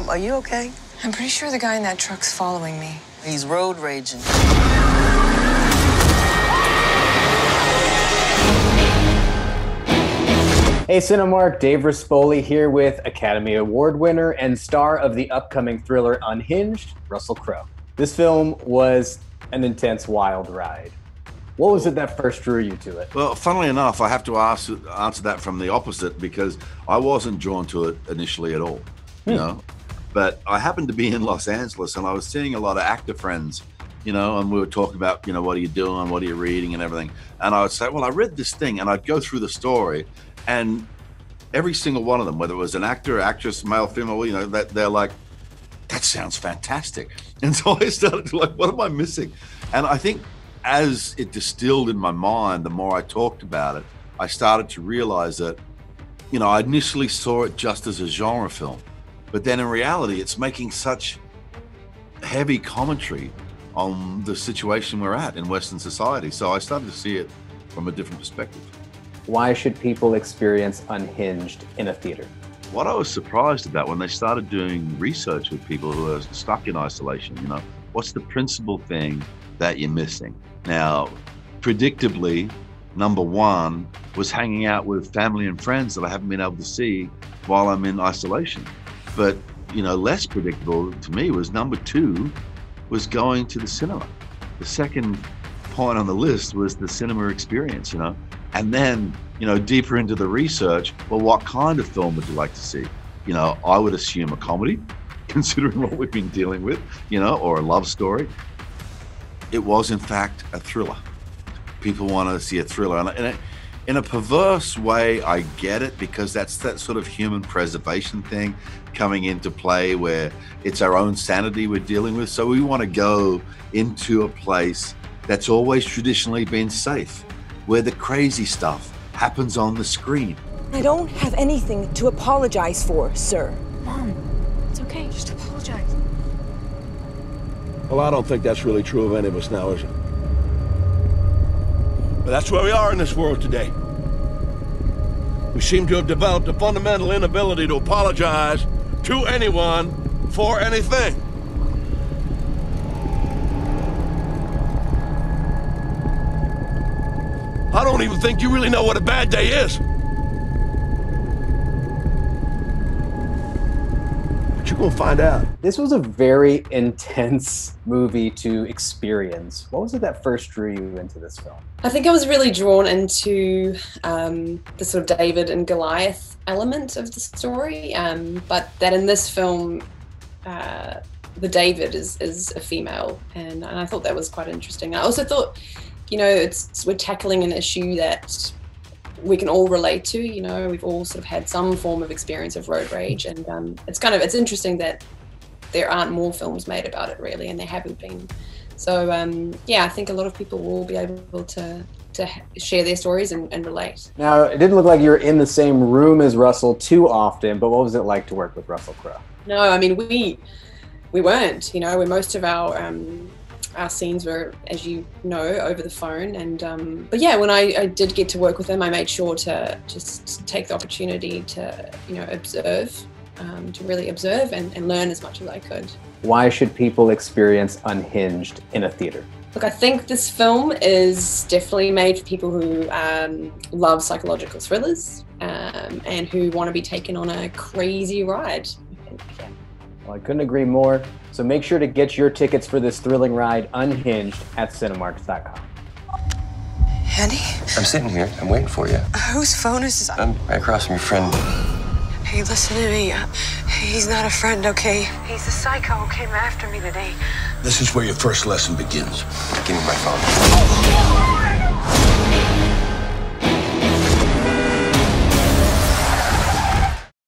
Sam, are you okay? I'm pretty sure the guy in that truck's following me. He's road raging. Hey Cinemark, Dave Rispoli here with Academy Award winner and star of the upcoming thriller Unhinged, Russell Crowe. This film was an intense, wild ride. What was it that first drew you to it? Well, funnily enough, I have to answer that from the opposite, because I wasn't drawn to it initially at all, you know? But I happened to be in Los Angeles and I was seeing a lot of actor friends, you know, and we were talking about, you know, what are you doing? What are you reading and everything? And I would say, well, I read this thing, and I'd go through the story, and every single one of them, whether it was an actor, actress, male, female, you know, that they're like, that sounds fantastic. And so I started to like, what am I missing? And I think as it distilled in my mind, the more I talked about it, I started to realize that, you know, I initially saw it just as a genre film, but then in reality, it's making such heavy commentary on the situation we're at in Western society. So I started to see it from a different perspective. Why should people experience Unhinged in a theater? What I was surprised about when they started doing research with people who are stuck in isolation, you know, what's the principal thing that you're missing? Now, predictably, number one was hanging out with family and friends that I haven't been able to see while I'm in isolation. But, you know, less predictable to me was number two, was going to the cinema. The second point on the list was the cinema experience, you know? And then, you know, deeper into the research, well, what kind of film would you like to see? You know, I would assume a comedy, considering what we've been dealing with, you know, or a love story. It was, in fact, a thriller. People want to see a thriller. And in a perverse way, I get it, because that's that sort of human preservation thing coming into play, where it's our own sanity we're dealing with. So we want to go into a place that's always traditionally been safe, where the crazy stuff happens on the screen. I don't have anything to apologize for, sir. Mom, it's okay, just apologize. Well, I don't think that's really true of any of us now, is it? But that's where we are in this world today. We seem to have developed a fundamental inability to apologize to anyone for anything. I don't even think you really know what a bad day is. But you're gonna find out. This was a very intense movie to experience. What was it that first drew you into this film? I think I was really drawn into the sort of David and Goliath element of the story, but that in this film, the David is a female, and I thought that was quite interesting. I also thought, you know, we're tackling an issue that we can all relate to. You know, we've all sort of had some form of experience of road rage, and it's interesting that there aren't more films made about it, really, and there haven't been. So yeah, I think a lot of people will be able to share their stories and relate. Now, it didn't look like you were in the same room as Russell too often, but what was it like to work with Russell Crowe? No, I mean, we weren't, you know, most of our scenes were, as you know, over the phone. And but yeah, when I did get to work with him, I made sure to just take the opportunity to, you know, observe. To really observe and learn as much as I could. Why should people experience Unhinged in a theater? Look, I think this film is definitely made for people who love psychological thrillers and who want to be taken on a crazy ride. I think, yeah. Well, I couldn't agree more. So make sure to get your tickets for this thrilling ride, Unhinged, at Cinemark.com. Andy? I'm sitting here. I'm waiting for you. Whose phone is this? I'm right across from your friend. Hey, listen to me. He's not a friend, okay? He's a psycho who came after me today. This is where your first lesson begins. Give me my phone.